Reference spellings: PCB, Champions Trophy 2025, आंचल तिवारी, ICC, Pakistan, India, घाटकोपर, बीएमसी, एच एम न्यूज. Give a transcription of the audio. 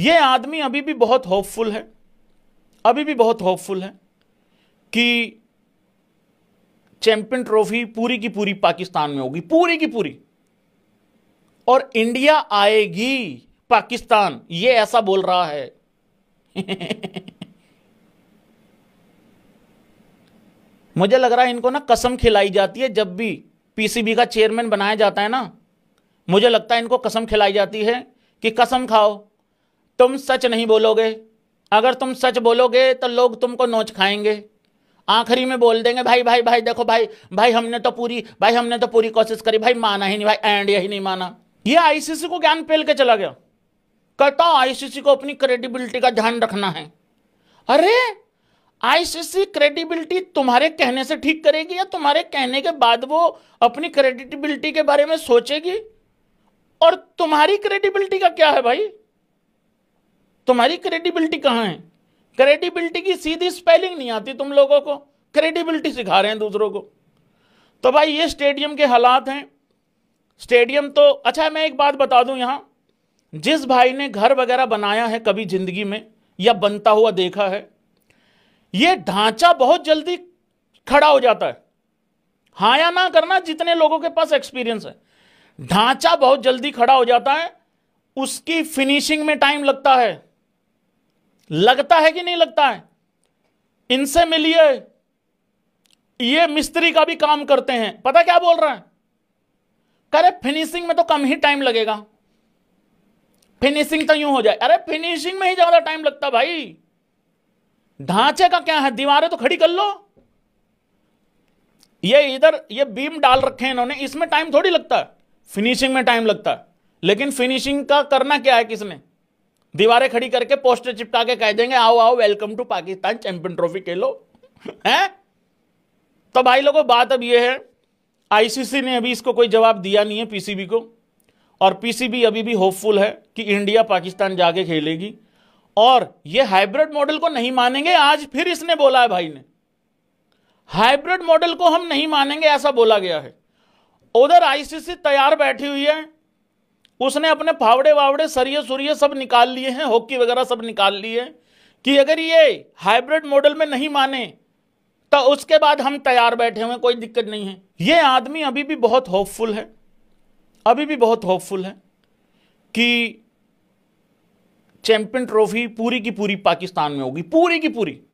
ये आदमी अभी भी बहुत होपफुल है, अभी भी बहुत होपफुल है कि चैंपियन ट्रॉफी पूरी की पूरी पाकिस्तान में होगी, पूरी की पूरी, और इंडिया आएगी पाकिस्तान, ये ऐसा बोल रहा है। मुझे लग रहा है इनको ना कसम खिलाई जाती है, जब भी पीसीबी का चेयरमैन बनाया जाता है ना, मुझे लगता है इनको कसम खिलाई जाती है कि कसम खाओ तुम सच नहीं बोलोगे, अगर तुम सच बोलोगे तो लोग तुमको नोच खाएंगे, आखिरी में बोल देंगे भाई भाई भाई देखो भाई भाई हमने तो पूरी कोशिश करी भाई, माना ही नहीं भाई, एंड यही नहीं माना। ये आईसीसी को ज्ञान पेल के चला गया, कहता आईसीसी को अपनी क्रेडिबिलिटी का ध्यान रखना है। अरे आईसीसी क्रेडिबिलिटी तुम्हारे कहने से ठीक करेगी या तुम्हारे कहने के बाद वो अपनी क्रेडिबिलिटी के बारे में सोचेगी? और तुम्हारी क्रेडिबिलिटी का क्या है भाई, तुम्हारी क्रेडिबिलिटी कहाँ है? क्रेडिबिलिटी की सीधी स्पेलिंग नहीं आती तुम लोगों को, क्रेडिबिलिटी सिखा रहे हैं दूसरों को। तो भाई ये स्टेडियम के हालात हैं। स्टेडियम तो अच्छा, मैं एक बात बता दूं, यहाँ जिस भाई ने घर वगैरह बनाया है कभी जिंदगी में या बनता हुआ देखा है, ये ढांचा बहुत जल्दी खड़ा हो जाता है। हाँ या ना करना, जितने लोगों के पास एक्सपीरियंस है, ढांचा बहुत जल्दी खड़ा हो जाता है, उसकी फिनिशिंग में टाइम लगता है। लगता है कि नहीं लगता है? इनसे मिलिए, ये मिस्त्री का भी काम करते हैं। पता क्या बोल रहा है, अरे फिनिशिंग में तो कम ही टाइम लगेगा, फिनिशिंग तो यूं हो जाए। अरे फिनिशिंग में ही ज्यादा टाइम लगता भाई, ढांचे का क्या है, दीवारें तो खड़ी कर लो। ये इधर ये बीम डाल रखे हैं इन्होंने, इसमें टाइम थोड़ी लगता है, फिनिशिंग में टाइम लगता है। लेकिन फिनिशिंग का करना क्या है, किसने दीवारें खड़ी करके पोस्टर चिपका के कह देंगे आओ आओ welcome to Pakistan, champion trophy खेलो, हैं? तो भाई लोगों बात अब यह है, आईसीसी ने अभी इसको कोई जवाब दिया नहीं है पीसीबी को, और पीसीबी अभी भी होपफुल है कि इंडिया पाकिस्तान जाके खेलेगी और ये हाइब्रिड मॉडल को नहीं मानेंगे। आज फिर इसने बोला है भाई ने, हाइब्रिड मॉडल को हम नहीं मानेंगे, ऐसा बोला गया है। उधर आईसीसी तैयार बैठी हुई है, उसने अपने फावड़े वावड़े सरिये सुरिये सब निकाल लिए हैं, हॉकी वगैरह सब निकाल लिए हैं कि अगर ये हाइब्रिड मॉडल में नहीं माने तो उसके बाद हम तैयार बैठे हुए, कोई दिक्कत नहीं है। ये आदमी अभी भी बहुत होपफुल है, अभी भी बहुत होपफुल है कि चैंपियन ट्रॉफी पूरी की पूरी पाकिस्तान में होगी, पूरी की पूरी।